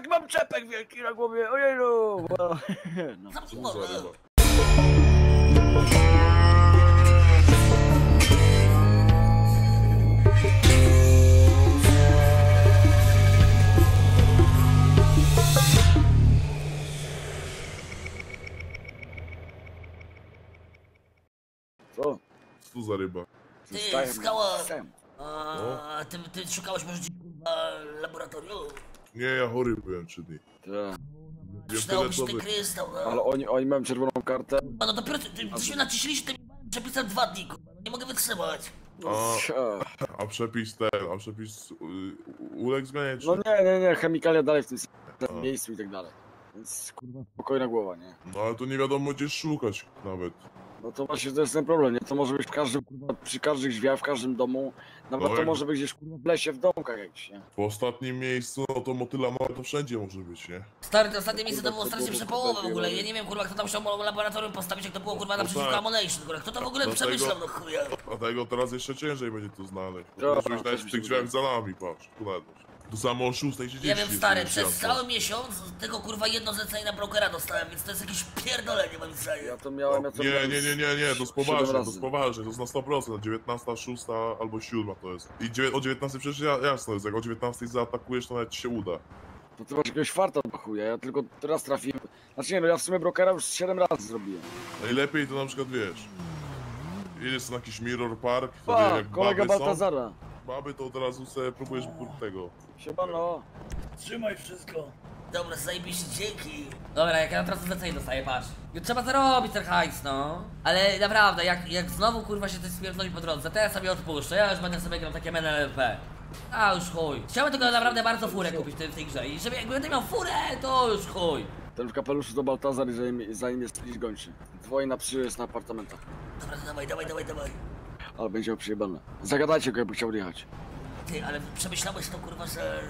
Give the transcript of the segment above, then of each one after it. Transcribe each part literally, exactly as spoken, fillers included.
jak mam czepek wielki na głowie, ojeju! No. Co? Co za ryba? Ty, Skała, a, ty, ty szukałeś może dziś na laboratorium? Nie, ja chory byłem trzy dni. Tak. Przydałoby się ten krystał, no. Ale oni, oni mają czerwoną kartę. A no dopiero ty, ty, ty się naciśliście, przepisałem dwa dni, nie mogę wytrzymać. A, a przepis ten, a przepis ulek zmienia czy... No nie, nie, nie, chemikalia dalej w tym a. miejscu i tak dalej. Więc kurwa spokojna głowa, nie? No ale to nie wiadomo gdzie szukać nawet. No to właśnie to jest ten problem, nie? To może być w każdym, kurwa, przy każdych drzwiach, w każdym domu. Nawet no to może być gdzieś, kurwa, w lesie, w domkach jakiś, nie? Po ostatnim miejscu, no to motyla mała to wszędzie może być, nie? Stary, to ostatnie miejsce to było strasznie przepołowe w ogóle. Ja nie wiem, kurwa, kto tam chciał laboratorium postawić, jak to było, kurwa, na przeciwko Ammonation, kurwa. Kto to w ogóle przemyślał, no chuja? Dlatego teraz jeszcze ciężej będzie to znaleźć. Musisz nawet w tych drzwiach za nami, patrz, kurwa. To samo o szóstej trzydzieści. Ja wiem, stary, przez cały miesiąc tego kurwa jedno zlecenie na brokera dostałem, więc to jest jakieś pierdolenie, mam wrażenie. Ja to miałem, ja to nie, nie, nie, nie, nie, to jest poważne, to jest poważne, to jest na sto procent, dziewiętnasta, szósta albo siódma to jest. I o dziewiętnastej przecież jasno jest, jak o dziewiętnastej zaatakujesz, to nawet ci się uda. To ty masz jakiegoś farta do chuja, ja tylko teraz trafiłem. Znaczy nie, no ja w sumie brokera już siedem razy zrobiłem. Najlepiej to na przykład wiesz, jest na jakiś Mirror Park, to pa, wie, jak kolega Baltazara. Baby, to od razu sobie próbujesz tego. Siemano. Trzymaj wszystko. Dobra, zajebiście, dzięki. Dobra, jak ja teraz zlecenie dostaję, patrz. Już trzeba zarobić ten hajs, no. Ale naprawdę, jak, jak znowu kurwa się coś spierdoli po drodze, teraz sobie odpuszczę, ja już będę sobie grał takie M L P. A już chuj. Chciałbym tylko naprawdę bardzo furę kupić w tej grze i żeby jak będę miał furę, to już chuj. Ten w kapeluszu do Baltazar i zanim, zanim jest jakiś gończy. Dwoje na psy jest na apartamentach. Dobra, to dawaj, dawaj, dawaj, dawaj. Ale będzie przyjebane. Zagadajcie go, jakby chciał jechać. Ty, ale przemyślałeś to kurwa, że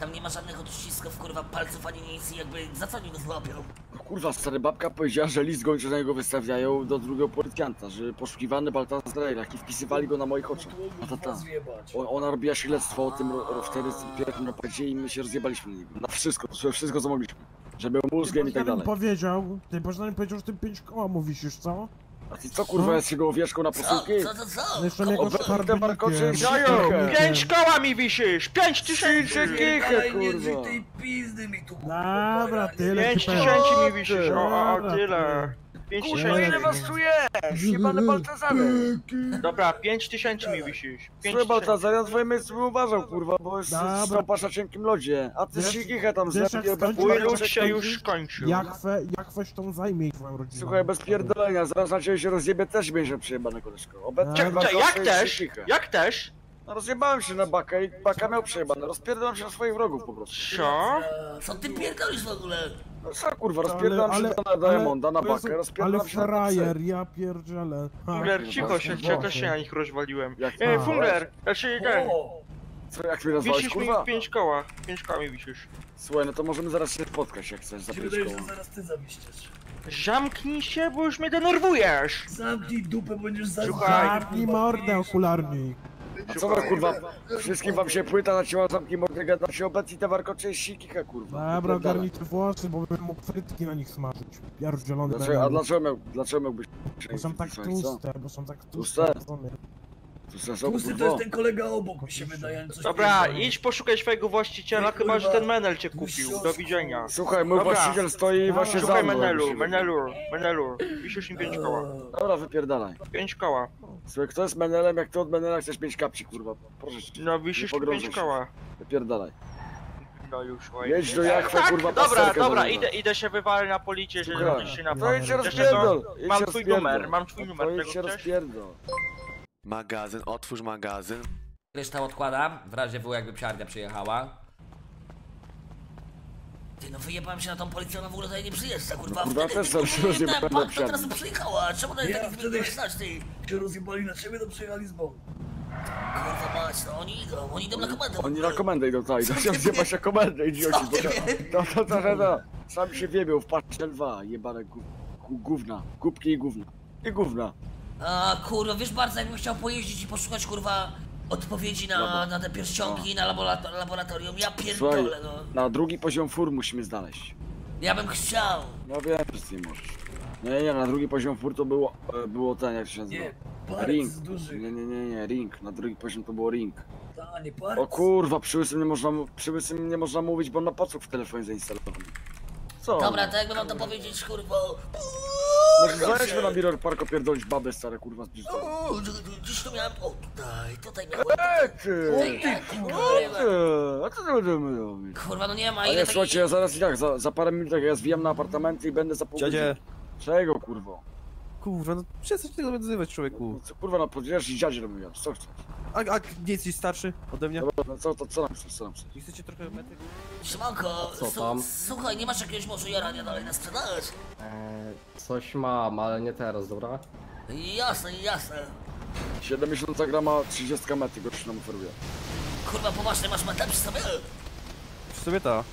tam nie ma żadnych odcisków kurwa palców ani nic i jakby za co oni go złapią? No kurwa, stary, babka powiedziała, że list gończy na niego wystawiają do drugiego policjanta, że poszukiwany Baltazar i wpisywali go na moich oczach. A ta, ta. O, ona robiła śledztwo o tym wtedy w pierwszym napadzie i my się rozjebaliśmy na niego. Na wszystko, to wszystko co mogliśmy. Że był mózgiem i tak dalej. Ty powiedział, ty można mi powiedział, że ty pięć koła mówisz już, co? A ty co kurwa jest jego owieszką na posyłki? Co, co, co? co? Obrzędne markocze i pięć koła mi wisisz! Pięć tysięcy kichę, kurwa! Tej pizdy mi tu dobra, tyle. Pięć tysięcy mi wisisz, o, o tyle. Kurwa, ile was tu jest? Jebane Baltazary! Dobra, pięć tysięcy mi wisisz. Słuchaj Baltazar, ja twoje miejsce bym uważał, kurwa, bo jest z stąpasza cienkim lodzie. A ty się tam zlepił, bo się już kończył. Jak weź tą zajmie twoją rodzinę. Słuchaj, bez pierdolenia, zaraz na ciebie się rozjebie, też będzie przejebane, koleżko. Czekaj, jak też? Jak też? No rozjebałem się na bakę i baka miał przejebane, rozpierdolałem się na swoich wrogów po prostu. Co? Co ty pierdolisz w ogóle? No co kurwa, rozpierdolałem ale, się ale, na Diamonda, na bakę, rozpierdolałem się na bakę. Ale frajer, ja pierdzielę. Fungler, cicho się, cicho się na nich rozwaliłem. Eee, Fungler, znaczy ten. Co, jak mi nazwałeś, wisisz kurwa? Mi pięć koła, pięć koła mi wisisz. Słuchaj, no to możemy zaraz się spotkać, jak chcesz za pięć koła. Wydaje, że zaraz ty zawiścisz. Zamknij się, bo już mnie denerwujesz. Zamknij dupę, bo już zamknij. Zamknij mordę, okularnik. A co to kurwa? Wszystkim wam się płyta zacięła, zamki mogę gadać się obecnie te warkocze sikicha kurwa. Dobra, ogarnijcie włosy, bo bym mógł frytki na nich smażyć. Ja już zielony. Dlaczego, a dlaczego miał, dlaczego miałbyś... Bo są tak tłuste, bo są tak tłuste. Tłusty to jest ten kolega obok, mi się wydaje. Coś dobra, pierdolę. Idź poszukaj swojego właściciela, nie, chyba że ten Menel cię kupił. Do widzenia. Słuchaj, mój dobra. Właściciel stoi właśnie za mną. Słuchaj Menelu, Menelu, Menelu. Wisisz im pięć koła. Dobra, wypierdalaj. Pięć koła. Słuchaj, kto jest Menelem, jak ty od Menela chcesz pięć kapci, kurwa. Proszę cię. No wisisz im pięć koła. Wypierdalaj. No już, oj. Jedź do Jachwę, tak, kurwa, dobra, dobra, idę, idę się wywalę na policję, że robisz się na policję. Mam twój numer, mam twój numer. Magazyn, otwórz magazyn. Kryształ odkładam, w razie było jakby psiarnia przyjechała. Ty no wyjebałem się na tą policję, ona w ogóle tutaj nie przyjeżdża, kurwa. No, wtedy też tam się rozjebałem na psiarnię. Teraz przyjechała, czemu ona jest taki wtedy znać, ty? Się rozjebali na ciebie, to przyjechali z boku. Kurwa mać, no oni idą, oni idą na komendę. Oni na komendę idą, tak, idą się zjebać na komendę, idioci. No to to, że no, sam się wiebią w patrze lwa, jebane gówna, kubki i gówna, i gówna. A kurwa, wiesz bardzo, jakbym chciał pojeździć i poszukać kurwa odpowiedzi na, Labo... na te pierścionki, no. na laborator laboratorium. Ja pierdolę, Słuchaj, no. Na drugi poziom fur musimy znaleźć. Ja bym chciał. No wiem, że z nim możesz. Nie, nie, na drugi poziom fur to było, było ten, jak się nazywa? Nie, ring. Duży. Nie, nie, nie, nie, ring. Na drugi poziom to było ring. Ta, nie, o kurwa, przyłysem nie można, przyłysem nie można mówić, bo on na paczek w telefonie zainstalowany. Co? Dobra, to jakby mam to powiedzieć, kurwa. Może zajdźmy na Mirror Park opierdolić babę stare, kurwa, z bliżdżą. Uuu, gdzieś tu miałem, o tutaj, tutaj miałem. Eee, ty, ty, ty, kurwa, a co ty będziemy robić? Kurwa, no nie ma, ile... Słuchajcie, ja zaraz i tak, za, za parę minut ja zwijam na apartamenty i będę za pół godziny. Czego, kurwo? Kurwa, no przestań się tego odzywać, człowieku. No, co, kurwa, no podzielasz i dziadzie robiłem, co chcesz? A, a nie jesteś starszy ode mnie? Dobra, no co, to co nam chcesz, co nam chcesz? Nie chcecie trochę metek? Siemanko, słuchaj, nie masz jakiegoś może jarania dalej na sprzedaż? Eee, coś mam, ale nie teraz, dobra? Jasne, jasne. siedemdziesiąt grama, trzydzieści metek, goś nam oferuje. Kurwa, poważnie, masz metę przy sobie? Przy sobie ta.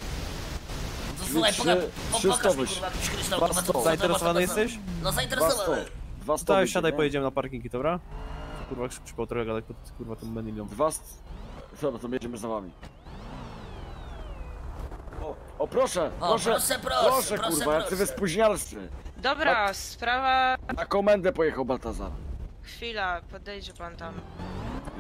Słuchaj, pokaż, pokaż mi, kurwa, jakiś kryształ, kurwa, co, co zainteresowany jesteś? No zainteresowany. Daj, siadaj, pojedziemy na parkingi, dobra? Kurwa, szybko trochę gadać pod, kurwa, tą menilią. Dwa... Dobra, to jedziemy za wami. O, o proszę, o, proszę, proszę, proszę, proszę, kurwa, proszę. Jacy wy spóźnialscy. Dobra, na, sprawa... Na komendę pojechał Baltazar. Chwila, podejdzie pan tam.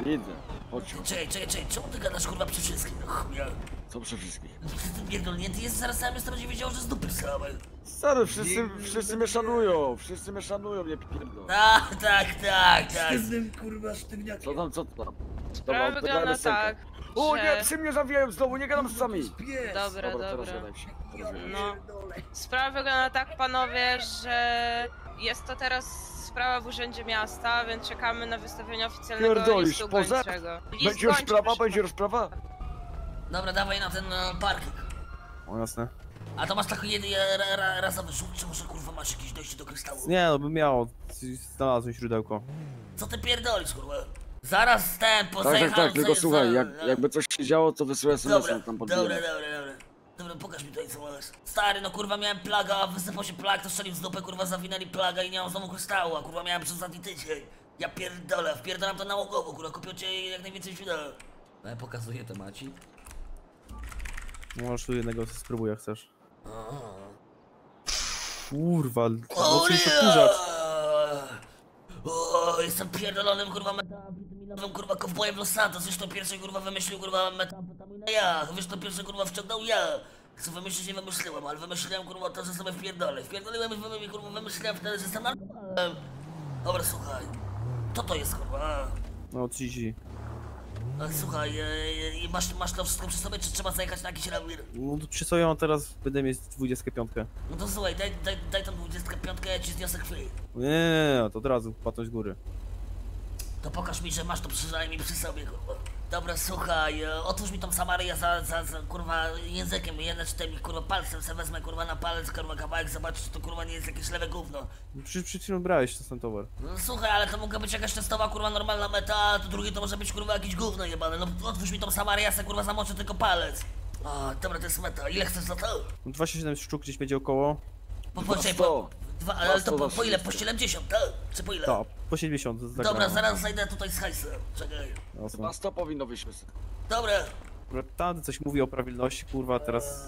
Idę, chodź. Czekaj, czekaj, czekaj, czemu ty gadasz, kurwa, przy wszystkim? No, co przy wszystkich? Ty pierdolnięty jest, zaraz sam jestem, będzie wiedział, że z dupy sramy. Stary, wszyscy, nie, wszyscy mnie szanują, wszyscy mnie szanują, nie pierdol. Tak, tak, tak, tak. Z tym, kurwa, sztywniakiem. Co tam, co tam? Sprawa wygląda tak, O że... nie, psy mnie zawijają znowu, nie gadam z psami. Dobra, dobra. dobra. No. Sprawa wygląda tak, panowie, że jest to teraz... Sprawa w urzędzie miasta, więc czekamy na wystawienie oficjalnego Pierdolisz, listu poza... gończego. List będzie rozprawa, będzie rozprawa? Dobra, dawaj na ten uh, parking. O, jasne. A to masz taki jeden ra, razowy rzut, czy może kurwa masz jakieś dojście do kryształu? Nie, no bym miał, znalazłem źródełko. Co ty pierdolisz, kurwa? Zaraz ten pozajecham... Tak, tak, tak, tylko słuchaj, za... jak, jakby coś się działo, to wysyłaj S M S-em tam pod dobra, dobra, dobra, dobra. Dobra, pokaż mi tutaj co masz. Stary, no kurwa miałem plaga, wysypał się plag, to strzelił z dupy, kurwa zawinęli plaga i nie mam znowu kryształu, a kurwa miałem przez ostatni tydzień. Ja pierdolę, wpierdolam to nałogowo, kurwa, kupią cię jak najwięcej źródeł. No ja pokazuję temacik. Możesz tu jednego spróbuj jak chcesz. Kurwa, no czymś odkurzacz. O, jestem pierdolonym kurwa metaamfetaminowym kurwa kowbojem Los Santos, wiesz to pierwszy kurwa wymyślił kurwa metamfetaminę ja, wiesz to pierwszy kurwa wciągnął ja. Co wymyślić nie wymyśliłem, ale wymyśliłem kurwa to, że sobie wpierdolę. Wpierdoliłem i wymyśliłem kurwa wymyśliłem wtedy, że jestem narkomanem. Dobra, słuchaj, co to jest kurwa? No ci. Ach, słuchaj, e, e, masz, masz to wszystko przy sobie, czy trzeba zajechać na jakiś rewir? No to przy sobie ja mam teraz, będę mieć dwudziestkę piątkę. No to słuchaj, daj, daj, daj tam dwudziestkę piątkę, ja ci zniosę chwilę. Nie, nie, nie, to od razu, patrząc z góry. To pokaż mi, że masz to przynajmniej przy sobie, kurwa. Dobra, słuchaj, e, otwórz mi tą Samaryję za, za, za, kurwa, językiem, jeden czy tym, kurwa, palcem se wezmę, kurwa, na palec, kurwa, kawałek, zobaczysz, to, kurwa, nie jest jakieś lewe gówno. Przecież przed chwilą brałeś ten towar. No słuchaj, ale to mogła być jakaś testowa, kurwa, normalna meta, a to drugie to może być, kurwa, jakieś gówno jebane, no otwórz mi tą Samaryję, se, kurwa, zamoczę tylko palec. A, dobra, to jest meta, ile chcesz za to? dwadzieścia siedem sztuk gdzieś będzie około. Po, poczekaj, po, dwa, ale to po, po ile? Po siedemdziesiąt, tak? Czy po ile? Tak, po siedemdziesiąt. Dobra, zaraz zajdę tutaj z hajsem. Czekaj. Chyba sto powinno wyjść. Dobra. Tam coś mówi o prawilności, kurwa, teraz...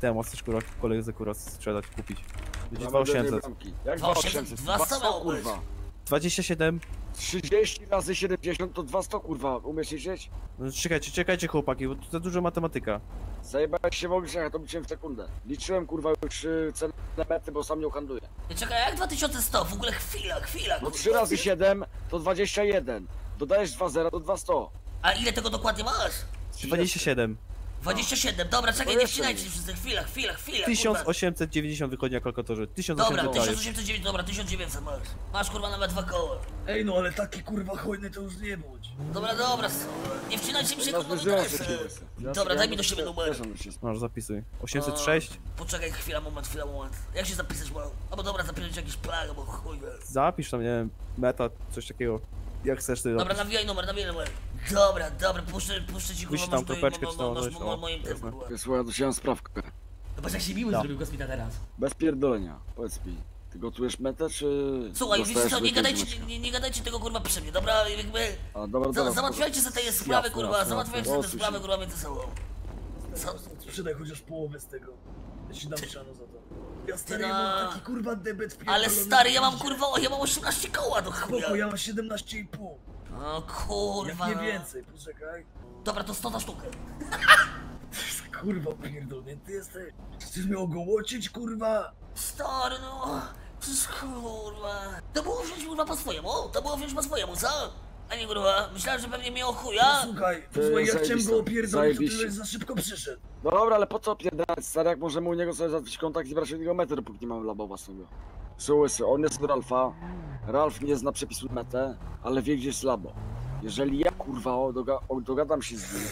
Temu chcesz, kurwa, kolej za kurwa sprzedać, kupić. Będzie dwa tysiące osiemset. Jak dwa tysiące osiemset? dwa sto, kurwa. dwadzieścia siedem. trzydzieści razy siedemdziesiąt to dwieście, kurwa. Umiesz liczyć? No, czekajcie, czekajcie, chłopaki, bo to za dużo matematyka. Zajebałeś się w obliczeniach, to liczyłem w sekundę. Liczyłem, kurwa, już cenę mety, bo sam nią handluję. Nie, czekaj, jak dwa tysiące sto? W ogóle chwila, chwila, kurwa. No trzy razy siedem to dwadzieścia jeden. Dodajesz dwa zera to dwieście. A ile tego dokładnie masz? dwadzieścia siedem. dwadzieścia siedem, dobra, czekaj, nie wcinajcie się wszyscy, chwila, chwila, chwila, tysiąc osiemset dziewięćdziesiąt wychodzi na kalkulatorze, tysiąc osiemset. Dobra, tysiąc osiemset dziewięćdziesiąt, dobra, tysiąc dziewięćset masz, masz kurwa nawet dwa koła. Ej no, ale taki kurwa hojny to już nie bądź. Dobra, dobra, nie wcinajcie mi się kurwa do dreszy. Dobra, daj mi do siebie numer. Masz, zapisuj, osiemset sześć. Poczekaj, chwila, moment, chwila, moment, jak się zapisać mam? Albo dobra, zapisać jakiś plag, bo chuj. Zapisz tam, nie wiem, meta, coś takiego. Jak chcesz ty. Dobra, nawijaj numer, nawijaj numer. Dobra, dobra, puszczę, puszczę ci kurwa, masz moim tym kurwa. Słuchaj, ja dosiadam sprawkę. Zobacz jak się miły zrobił kosmita teraz. Bez pierdolenia, powiedz mi. Ty gotujesz metę, czy... Słuchaj, wiesz co, nie gadajcie, nie, nie gadajcie tego kurwa przy mnie, dobra? Jakby... A, dobra, dobra. Załatwiajcie sobie te sprawy, kurwa, załatwiajcie sobie te sprawy, kurwa, między sobą. Co? Sprzedaj chociaż połowę z tego. Ja ci dam szano za to. Ja stary, ja mam taki kurwa debet w pierdolę. Ale stary, ja mam kurwa, ja mam osiemnaście koła do chuja. Spoko, ja mam siedemnaście i pół. O kurwa. Jak nie więcej, poczekaj. Dobra, to sto na sztukę. Kurwa pierdolę, ty jesteś... Chcesz mnie ogołocić, kurwa? Stary, no... Przecież kurwa... To było wziąć kurwa po swojemu, to było wziąć po swojemu, co? A nie kurwa, myślałem, że pewnie mnie ochuja. No, słuchaj, słuchaj, ja chciałem go opierdolić, to ty za szybko przyszedł. No dobra, ale po co opierdalać, stary, jak możemy u niego sobie załatwić kontakt i brać od niego metę, dopóki nie mamy laba własnego. Słuchaj, on jest od Ralfa, Ralf nie zna przepisu metę, ale wie, gdzie jest labo. Jeżeli ja kurwa dogadam się z nim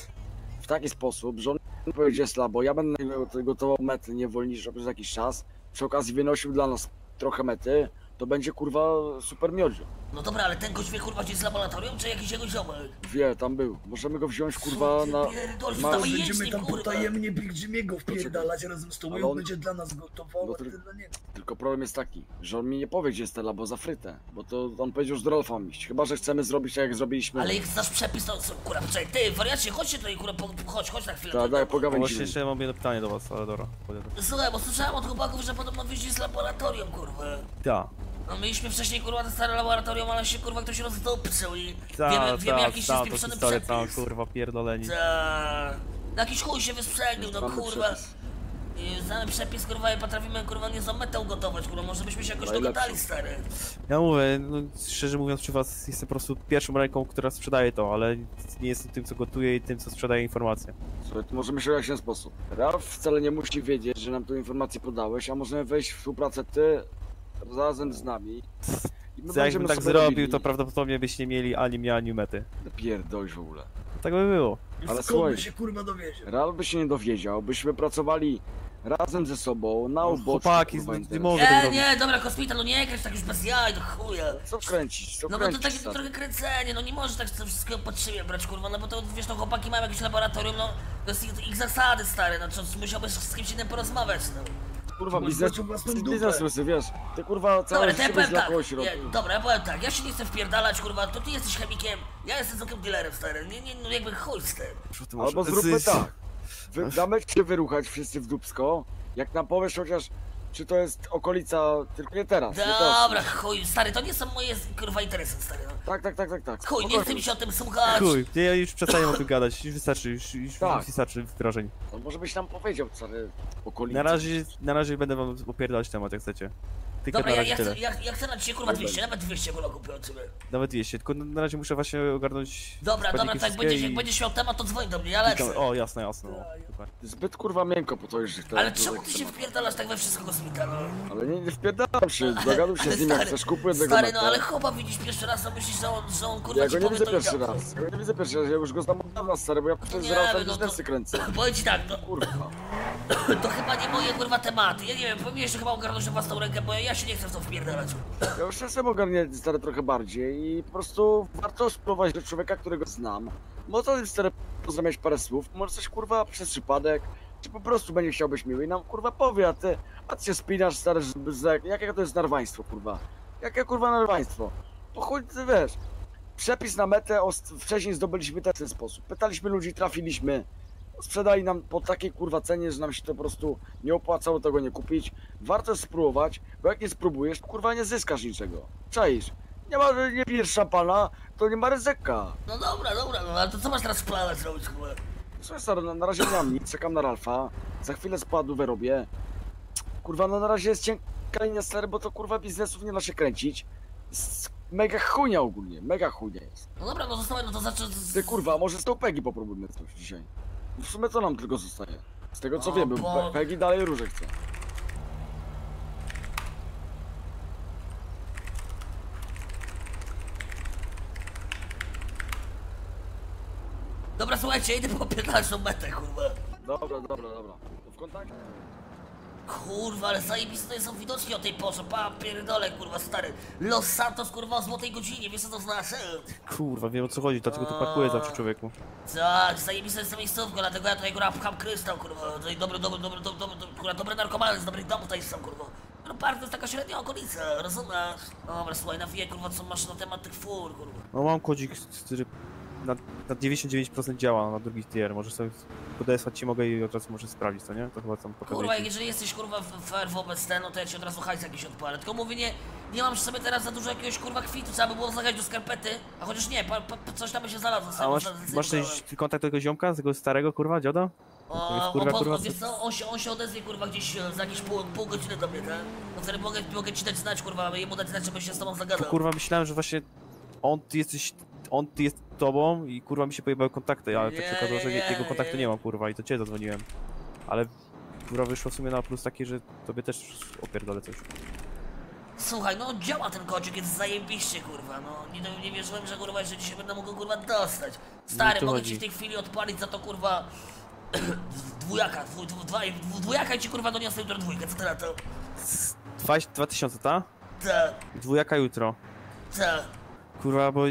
w taki sposób, że on nie powie, gdzie jest labo, ja będę gotował mety niewolnicze przez jakiś czas, przy okazji wynosił dla nas trochę mety, to będzie kurwa super miodzio. No dobra, ale ten gość wie kurwa, gdzie jest laboratorium, czy jakiś jego ziomek? Wie, tam był. Możemy go wziąć kurwa na... Pierdolf, ma... Będziemy tam potajemnie Big Jimmy'ego wpierdalać razem z tobą, on będzie dla nas gotował, no, a ty dla niego. Tylko problem jest taki, że on mi nie powie, gdzie jest te labo za frytę, bo to on powiedział z Rolfami iść. Chyba, że chcemy zrobić tak, jak zrobiliśmy... Ale jak znasz przepis, to kurwa, czekaj, ty wariacie, chodźcie tutaj kurwa, po, po, chodź, chodź na chwilę. Tak, daj, pogawę. Właśnie jeszcze mam jedno pytanie do was, ale dobra. Słuchaj, bo słyszałem od chłopaków, że podobno wyjdzie z laboratorium, kurwa. Tak. No mieliśmy wcześniej kurwa te stare laboratorium, ale się kurwa ktoś rozdopcył i ta, wiemy, ta, wiemy jakiś ta, jest spieprzony przepis. Tam, kurwa pierdoleni. Ta. Jakiś chuj się wysprzedził, no kurwa. Przepis. I znamy przepis kurwa i potrafimy kurwa nie za metę ugotować, kurwa, może byśmy się jakoś dogadali, stary. Ja mówię, no, szczerze mówiąc przy was jestem po prostu pierwszą ręką, która sprzedaje to, ale nie jestem tym, co gotuje i tym, co sprzedaje informacje. Słuchaj, to możemy się w ten sposób. Ralf wcale nie musi wiedzieć, że nam tę informację podałeś, a możemy wejść w współpracę ty razem z nami. I my Co, jakbym tak zrobił, mieli... to prawdopodobnie byście nie mieli ani mnie, ani mety. Pierdolisz w ogóle. Tak by było. Ale słuchaj, się kurwa dowiedział? Ralf by się nie dowiedział, byśmy pracowali razem ze sobą, na uboczu. No, chłopaki, nie mogę tego robić. Nie, dobra, hospital, no nie kręć tak już bez jaj, do chuja. Co kręcić, co No kręcić, bo to takie trochę kręcenie, no nie możesz tak to wszystko pod siebie brać, kurwa, no bo to, wiesz, no chłopaki mają jakieś laboratorium, no to jest ich, ich zasady, stare, no to musiałbyś z kimś innym porozmawiać, no. Kurwa, biznes, biznes łysy, wiesz, ty kurwa całe życie byś dla kogoś robił. Dobra, ja powiem tak, ja się nie chcę wpierdalać, kurwa, to ty jesteś chemikiem, ja jestem zwykłym dealerem, stary, nie, nie, no jakby chuj z tym. Albo zróbmy tak, Wy, damy się wyruchać wszyscy w dupsko, jak nam powiesz chociaż, czy to jest okolica, tylko nie teraz, nie teraz. Dobra, chuj, stary, to nie są moje, kurwa, interesy, stary. Tak, tak, tak, tak, tak. Chuj, nie chcę mi się o tym słuchać. Chuj, nie, ja już przestaję o tym gadać, już wystarczy, już, już tak. wystarczy wrażeń. No może byś nam powiedział, stary, okolicy. Na razie, na razie będę wam opierdalać temat, jak chcecie. Tylko dobra, na razie ja, ja, chcę, ja, ja chcę na dzisiaj kurwa dwieście, dobra. Nawet dwieście kurwa kupię od ciebie. Nawet dwieście, tylko na razie muszę właśnie ogarnąć... Dobra, dobra, tak, będziesz, i... jak będziesz miał temat, to dzwoń do mnie, ja lecę. O, jasne, jasne. O, zbyt kurwa miękko po to już... Ale czemu ty się wpierdalasz tak we wszystko, kosmika, no? Ale nie, nie wpierdalam się, dogadam się z nim, jak chcesz, kupuję tego. Stary, no ale chłopa widzisz pierwszy raz, a myślisz, że on, że on kurwa ja ci powie to... Ja go nie widzę pierwszy raz, ja go nie widzę pierwszy raz, ja już go znam od dawna, stary, bo ja przecież zaraz tam biznesy kręcę. Powiem ci tak, no... Kurwa. To chyba nie moje kurwa tematy, ja nie wiem, powinieneś chyba ogarnąć własną rękę, bo ja się nie chcę w to wpierdalać. Ja już jestem ogarnięty, stary, trochę bardziej i po prostu warto spróbować do człowieka, którego znam. Można, stary, pozamiać parę słów, może coś kurwa przez przypadek, czy po prostu będzie chciał być miły i nam kurwa powie, a ty, a ty się spinasz, stary, jak, jakie to jest narwaństwo, kurwa. Jakie kurwa narwaństwo? Po chuj, ty wiesz, przepis na metę wcześniej zdobyliśmy w ten sposób, pytaliśmy ludzi, trafiliśmy. Sprzedali nam po takiej kurwa cenie, że nam się to po prostu nie opłacało tego nie kupić. Warto spróbować, bo jak nie spróbujesz, kurwa nie zyskasz niczego. Czaisz? Nie ma, nie pijesz szampana, to nie ma ryzyka. No dobra, dobra, no ale to co masz teraz w planach zrobić, kurwa? Słuchaj, stary, na, na razie nie mam nic, czekam na Ralfa. Za chwilę spadówę robię. Kurwa, no na razie jest cienka linia, stary, bo to kurwa biznesów nie da się kręcić. S Mega chujnia ogólnie, mega chujnia jest. No dobra, no zostawaj, no to znaczy... Ty kurwa, może z tą Peggy popróbujmy coś dzisiaj. W sumie co nam tylko zostaje? Z tego co wiemy, Peggy dalej róże chce. Dobra, słuchajcie, idę po piętnastą metę, kurwa. Dobra, dobra, dobra. To w kontakcie. Kurwa, ale zajebiste są widoczki o tej porze, pa pierdolę, kurwa, stary. Los Santos, kurwa, o złotej godzinie, wiesz co to znaczy? Kurwa, wiem o co chodzi, dlaczego tu parkuję zawsze, człowieku. Tak, zajebiste jest ta miejscówka, dlatego ja tutaj, kurwa, pcham krystał, kurwa. Dobre, dobre, dobre, dobre, dobre, dobre, dobre narkomany z dobrych domów tutaj są, kurwa. No bardzo taka średnia okolica, rozumiesz? Dobra, słuchaj, na wie, kurwa, co masz na temat tych fur, kurwa. No mam kodzik, który na, na dziewięćdziesiąt dziewięć procent działa, na drugi tier. Możesz sobie podesłać, ci mogę i od razu możesz sprawdzić, co nie? To chyba tam pokazuje. Kurwa, jeżeli jesteś, kurwa, fair wobec ten, no to ja ci od razu hajs jakiś odpalę. Tylko mówię, nie, nie mam przy sobie teraz za dużo jakiegoś, kurwa, kwitu, trzeba by było zagać do skarpety. A chociaż nie, pa, pa, coś tam by się znalazło. Sam, a masz, zazywałem. Masz coś, kontakt tego ziomka, tego starego, kurwa, dzioda? O, kurwa, o, kurwa, wiesz co, on się, on się odezwie, kurwa, gdzieś za jakieś pół, pół godziny do mnie, tak? No wtedy mogę, mogę ci dać znać, kurwa, jemu dać znać, żeby się z tobą zagadał. To, kurwa, myślałem, że właśnie on, ty jesteś, on, ty jest tobą i, kurwa, mi się pojebały kontakty, ale yeah, tak się okazało, że yeah, jego kontaktu yeah. nie mam, kurwa, i to cię zadzwoniłem. Ale, kurwa, wyszło w sumie na plus taki, że tobie też opierdolę coś. Słuchaj, no działa ten kocik, jest zajebiście, kurwa, no. Nie, nie wierzyłem, że, kurwa, że dzisiaj będę mógł, kurwa, dostać. Stary, mogę chodzi. ci w tej chwili odpalić za to, kurwa... Dwójaka, dwu, dwu, dwa, dwu, dwójaka i ci kurwa doniosę jutro dwójkę, co to na to? dwa tysiące, ta? Tak. Dwójaka jutro. Tak. Kurwa, bo...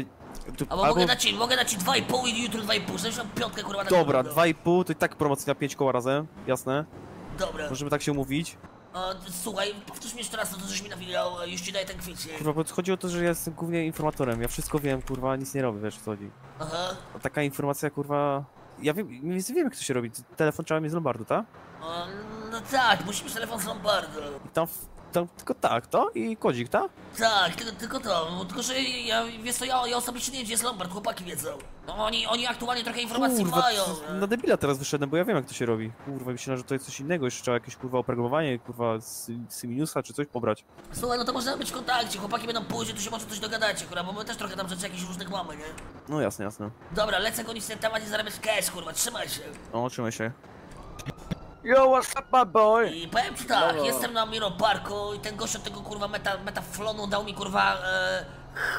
Tu, albo, albo mogę dać ci, mogę dać ci dwa i pół i jutro dwa i pół, sześćdziesiąt pięć kurwa na tak. Dobra, dwa i pół to i tak promocja pięć koła razem, jasne? Dobra. Możemy tak się umówić? A, słuchaj, powtórz mi jeszcze raz, to żeś mi nawijał, już ci daję ten kwit. Kurwa, bo chodziło o to, że ja jestem głównie informatorem, ja wszystko wiem, kurwa, nic nie robię, wiesz o co chodzi. Aha. A taka informacja, kurwa... Ja wiem, więc wiem jak to się robi. Telefon trzeba mieć z Lombardu, tak? No tak, musimy mieć telefon z Lombardu. I tam, tam tylko tak, to? I kodzik, tak? Tak, tylko, tylko to. Tylko, że ja, wiesz co, ja, ja osobiście nie wiem, gdzie jest Lombard, chłopaki wiedzą. No oni, oni aktualnie trochę informacji kurwa, mają. To, na debila teraz wyszedłem, bo ja wiem jak to się robi. Kurwa, myślałem, że to jest coś innego, jeszcze trzeba jakieś kurwa oprogramowanie, kurwa z, z minusa czy coś pobrać. Słuchaj, no to można być w kontakcie, chłopaki będą później, tu się może coś dogadacie, kurwa, bo my też trochę tam rzeczy jakichś różnych mamy, nie? No jasne, jasne. Dobra, lecę gonić ten temat i zarabiać cash, kurwa, trzymaj się. O, trzymaj się. Yo, what's up, my boy? I powiem ci tak, no. Jestem na Miro Parku i ten gość od tego kurwa meta, metaflonu dał mi kurwa, e,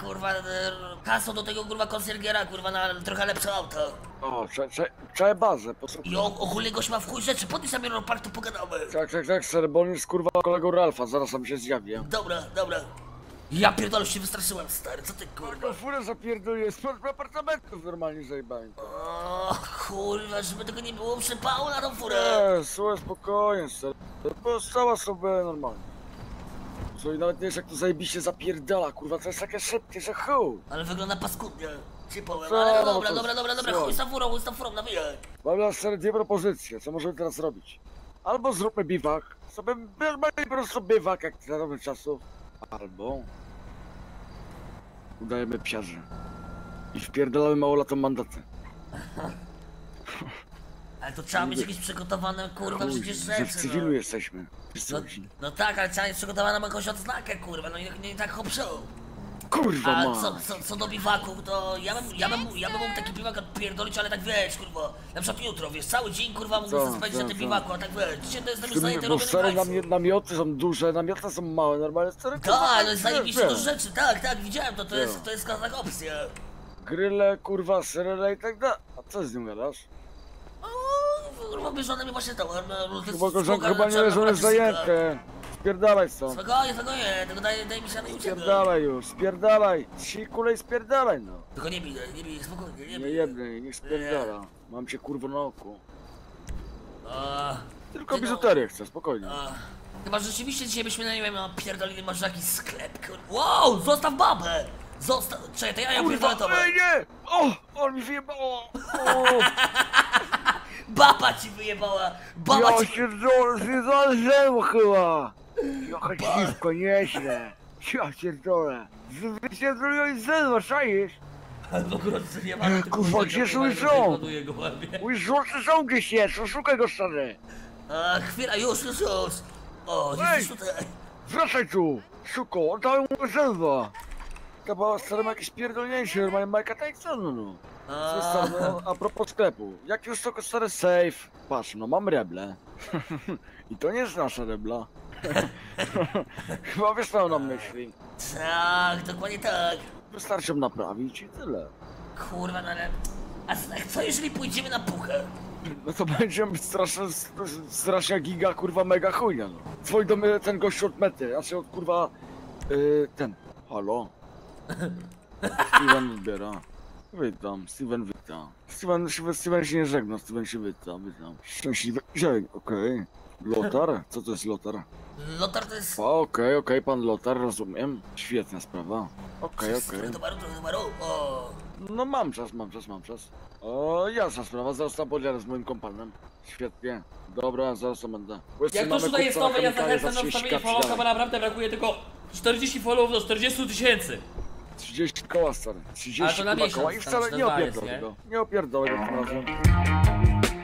kurwa, e, hasło do tego kurwa konsjergiera, kurwa, na trochę lepsze auto. O, trzeba bazę, posłuchaj. I o, ogólnie gość ma w chuj rzeczy, podnieś na Miro Park, to pogadamy. Tak, tak, tak, serbonis kurwa kolego Ralfa, zaraz tam się zjawię. Dobra, dobra. Ja pierdolę, się wystraszyłem, stary, co ty kurwa? No furę zapierdolę, jest apartamentów normalnie zajebałem. O kurwa, żeby tego nie było przypału na tą furę. Nie, słuchaj, spokojnie, stary, bo cała sobie normalnie. Słuchaj, nawet nie jest jak to zajebiście zapierdala, kurwa, to jest takie szybkie, że chuj. Ale wygląda paskudnie, ci powiem, co? Ale dobra, no dobra, dobra, dobra, chuj z tą furą, chuj z tą furą, nawijaj. Mam dla stary dwie propozycje, co możemy teraz robić. Albo zróbmy biwak, sobie normalnie po prostu biwak, jak na dobrych czasów. Albo udajemy psiarzy i wpierdolamy małolatą mandaty. Ale to trzeba mieć jakieś przygotowane kurwa przecież rzeczy. W cywilu jesteśmy. No, no tak, ale trzeba mieć przygotowaną jakąś odznakę kurwa, no nie, nie tak hopsą. Kurwa ma. A co, co, co do biwaków, to ja bym, ja bym, ja bym, ja bym mógł taki biwak odpierdolić, ale tak wiesz kurwa, na przykład jutro, wiesz, cały dzień kurwa mógłbym sobie spędzić na tym biwaku, a tak wiesz, dzisiaj to jest już zajęte robione hajsu. Namioty są duże, namioty są małe, normalnie stare kurwa. Tak, no jest zajebiście dużo rzeczy, tak, tak, widziałem to, to jest, to jest tak opcja. Gryle, kurwa, serele i tak dalej, a co z nim gadasz? Kurwa, bieżone mi właśnie to, chyba korzonka, chyba nie leżone zajęte. Spierdalaj stąd. Spokojnie, spokojnie, tylko daj, daj mi się na uciekać. Spierdalaj już, spierdalaj. Ci kulej spierdalaj no. Tylko nie bij, nie bij, spokojnie, nie bij. Nie jednej, niech spierdala. Nie. Mam cię kurwo na oku. A, tylko biżuterię chcę, spokojnie. A, chyba rzeczywiście dzisiaj byśmy, nie wiem, pierdolili, masz jakiś sklep, kurwa. Wow, zostaw babę! Zostaw, czekaj, to ja ją pierdolę tobą. Ej, nie! O, on mi wyjebało! Baba ci wyjebała! Baba ja ci... się zależało chyba! Jaka dziwko, nieźle! Ja cię dole! Zbyt się zrobiłeś zezwa, czaisz? Albo gorący nie ma... Kurwa, gdzież łyżą? Łyżący są gdzieś jeszcze, szukaj go stary! A chwila, już, już, już! O, jesteś tutaj! Wracaj tu! Szuko, oddałem mu zezwa! To była stary ma jakieś pierdolniejsze, normalnie Majka Tysonu no! A... No, a propos sklepu, jak już tylko stary safe, patrz, no mam reble. I to nie jest nasza rebla. Chyba wiesz co na myśli. Tak, dokładnie tak. Wystarczy ją naprawić i tyle. Kurwa, no ale... A co jeżeli pójdziemy na puchę? No to będziemy strasznie, strasznie giga, kurwa, mega chujnia no. Dzwoń do mnie ten gościu od mety, a się od kurwa... Yy, ten... Halo? Steven odbiera. Witam, Steven witam. Steven, Steven się nie żegna, Steven się witam, witam. Szczęśliwy dzień, okej. Okay. Lotar? Co to jest Lotar? Lotar to jest... Okej, okej, okej, pan Lotar, rozumiem. Świetna sprawa. Okej, okej. Trochę towaru, trochę towaru, o. No mam czas, mam czas, mam czas. O, jasna sprawa, zaraz tam podjadę z moim kompanem. Świetnie. Dobra, zaraz to będę. Jak to tutaj jest nowe, ja zachęcam na ustawienie followka, bo naprawdę brakuje tylko czterdzieści followów do czterdziestu tysięcy. trzydzieści koła, stary. trzydzieści koła i wcale nie opierdolę tego. Nie opierdolę tego tym razem.